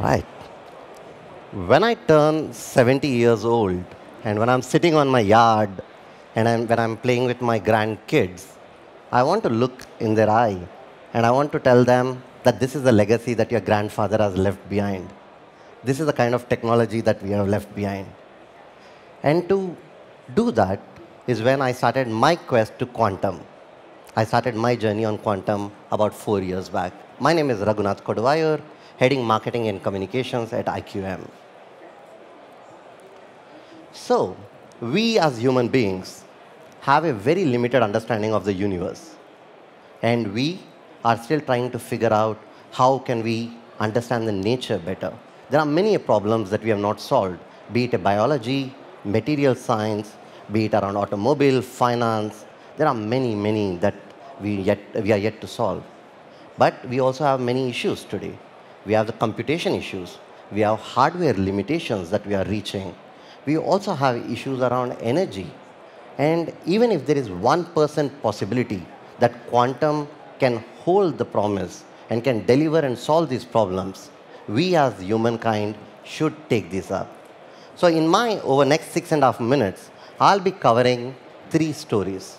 Right. When I turn 70 years old, and when I'm sitting on my yard, and when I'm playing with my grandkids, I want to look in their eye, and I want to tell them that this is the legacy that your grandfather has left behind. This is the kind of technology that we have left behind. And to do that is when I started my quest to quantum. I started my journey on quantum about 4 years back. My name is Raghunath Koduvayur, heading marketing and communications at IQM. So, we as human beings have a very limited understanding of the universe. And we are still trying to figure out how can we understand the nature better. There are many problems that we have not solved, be it biology, material science, be it around automobile, finance. There are many, many that we are yet to solve. But we also have many issues today. We have the computation issues. We have hardware limitations that we are reaching. We also have issues around energy. And even if there is 1% possibility that quantum can hold the promise and can deliver and solve these problems, we as humankind should take this up. So in my over next 6.5 minutes, I'll be covering three stories.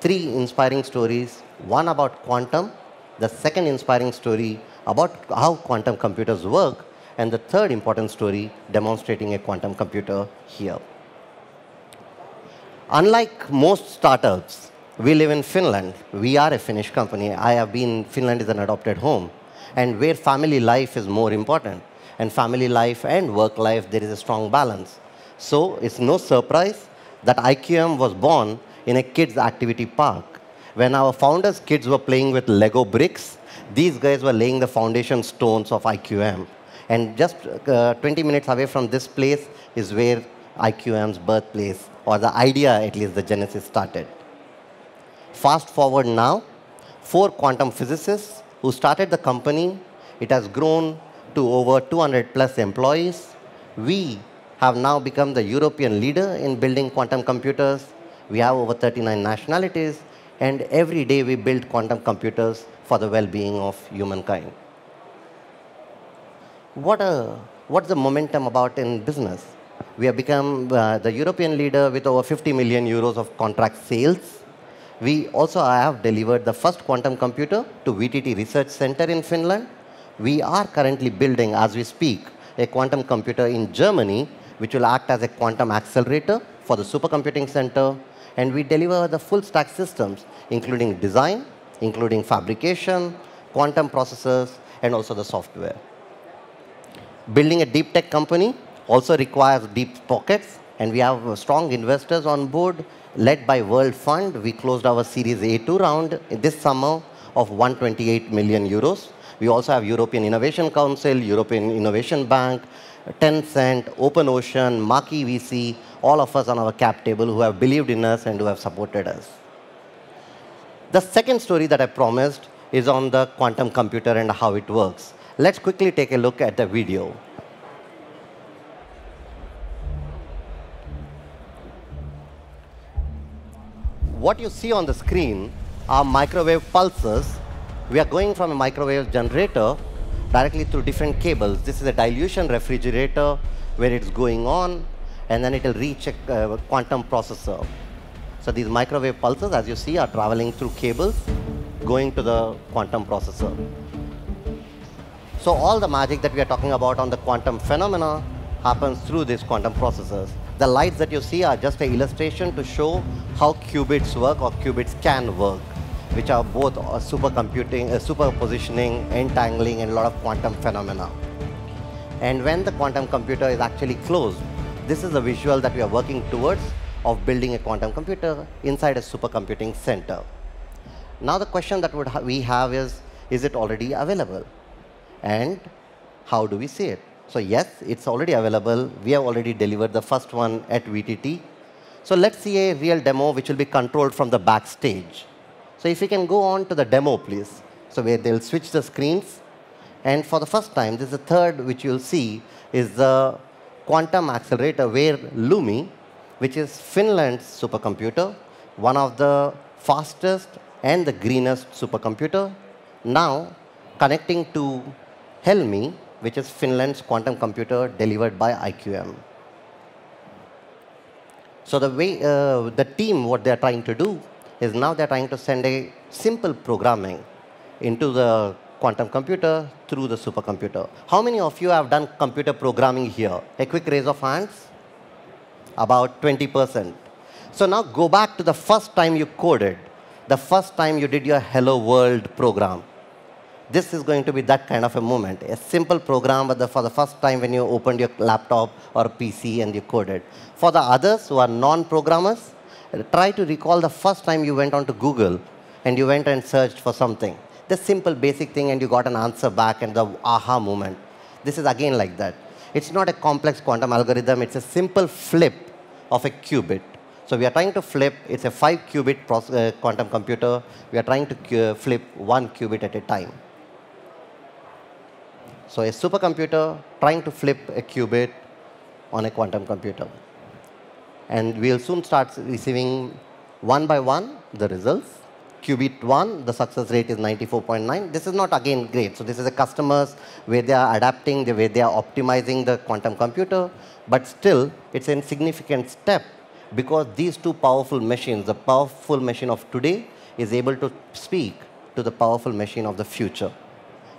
Three inspiring stories, one about quantum, the second inspiring story about how quantum computers work, and the third important story demonstrating a quantum computer here. Unlike most startups, we live in Finland. We are a Finnish company. Finland is an adopted home, and where family life is more important. And family life and work life, there is a strong balance. So it's no surprise that IQM was born in a kids' activity park. When our founders' kids were playing with Lego bricks, these guys were laying the foundation stones of IQM. And just 20 minutes away from this place is where IQM's birthplace, or the idea, at least the genesis, started. Fast forward now, 4 quantum physicists who started the company. It has grown to over 200+ employees. We have now become the European leader in building quantum computers. We have over 39 nationalities, and every day we build quantum computers for the well-being of humankind. What's the momentum about in business? We have become the European leader with over 50 million euros of contract sales. We also have delivered the first quantum computer to VTT Research Center in Finland. We are currently building, as we speak, a quantum computer in Germany, which will act as a quantum accelerator for the supercomputing center. And we deliver the full stack systems, including design, including fabrication, quantum processors, and also the software. Building a deep tech company also requires deep pockets, and we have strong investors on board, led by World Fund. We closed our Series A2 round this summer of 128 million euros. We also have European Innovation Council, European Innovation Bank, Tencent, OpenOcean, Marquee VC, all of us on our cap table who have believed in us and who have supported us. The second story that I promised is on the quantum computer and how it works. Let's quickly take a look at the video. What you see on the screen are microwave pulses. We are going from a microwave generator directly through different cables. This is a dilution refrigerator where it's going on, and then it will reach a quantum processor. So these microwave pulses, as you see, are traveling through cables, going to the quantum processor. So all the magic that we are talking about on the quantum phenomena happens through these quantum processors. The lights that you see are just an illustration to show how qubits work, or qubits can work, which are both supercomputing, superpositioning, entangling, and a lot of quantum phenomena. And when the quantum computer is actually closed, this is the visual that we are working towards of building a quantum computer inside a supercomputing center. Now the question that we have is it already available? And how do we see it? So yes, it's already available. We have already delivered the first one at VTT. So let's see a real demo which will be controlled from the backstage. So if you can go on to the demo, please. So where they'll switch the screens. And for the first time, this is the third which you'll see, is the quantum accelerator where Lumi, which is Finland's supercomputer, one of the fastest and the greenest supercomputer, now connecting to Helmi, which is Finland's quantum computer delivered by IQM. So the way the team, what they're trying to do is now they're trying to send a simple programming into the quantum computer through the supercomputer. How many of you have done computer programming here? A quick raise of hands. About 20%. So now go back to the first time you coded, the first time you did your Hello World program. This is going to be that kind of a moment, a simple program for the first time when you opened your laptop or PC and you coded. For the others who are non-programmers, try to recall the first time you went on to Google and you went and searched for something. The simple basic thing and you got an answer back and the aha moment. This is again like that. It's not a complex quantum algorithm, it's a simple flip of a qubit. So we are trying to flip, it's a 5-qubit quantum computer, we are trying to flip 1 qubit at a time. So a supercomputer trying to flip a qubit on a quantum computer. And we'll soon start receiving one by one the results. Qubit 1, the success rate is 94.9. This is not again great. So this is the customers where they are adapting, the way they are optimizing the quantum computer. But still, it's a significant step because these two powerful machines, the powerful machine of today is able to speak to the powerful machine of the future.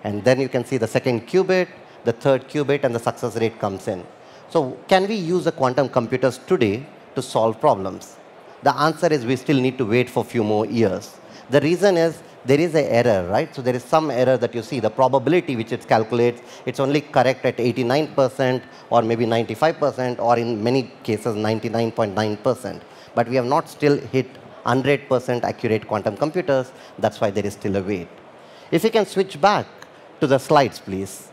And then you can see the second qubit, the third qubit, and the success rate comes in. So can we use the quantum computers today to solve problems? The answer is we still need to wait for a few more years. The reason is there is an error, right? So there is some error that you see. The probability which it calculates, it's only correct at 89% or maybe 95% or in many cases 99.9%. But we have not still hit 100% accurate quantum computers. That's why there is still a wait. If you can switch back to the slides, please.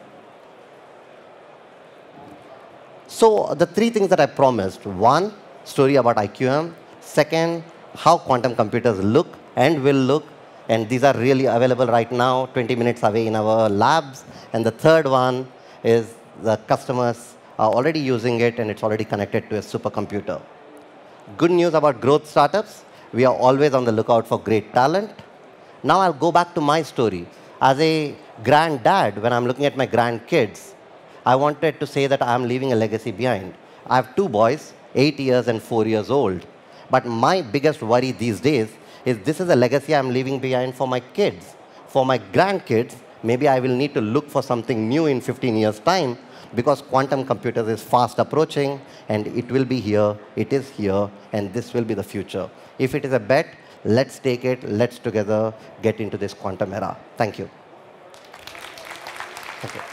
So the three things that I promised. One, story about IQM. Second, how quantum computers look and will look, and these are really available right now, 20 minutes away in our labs. And the third one is the customers are already using it, and it's already connected to a supercomputer. Good news about growth startups. We are always on the lookout for great talent. Now I'll go back to my story. As a granddad, when I'm looking at my grandkids, I wanted to say that I'm leaving a legacy behind. I have two boys, 8 years and 4 years old. But my biggest worry these days is this is a legacy I'm leaving behind for my kids. For my grandkids, maybe I will need to look for something new in 15 years' time because quantum computers is fast approaching and it will be here, it is here, and this will be the future. If it is a bet, let's take it, let's together get into this quantum era. Thank you. Thank you.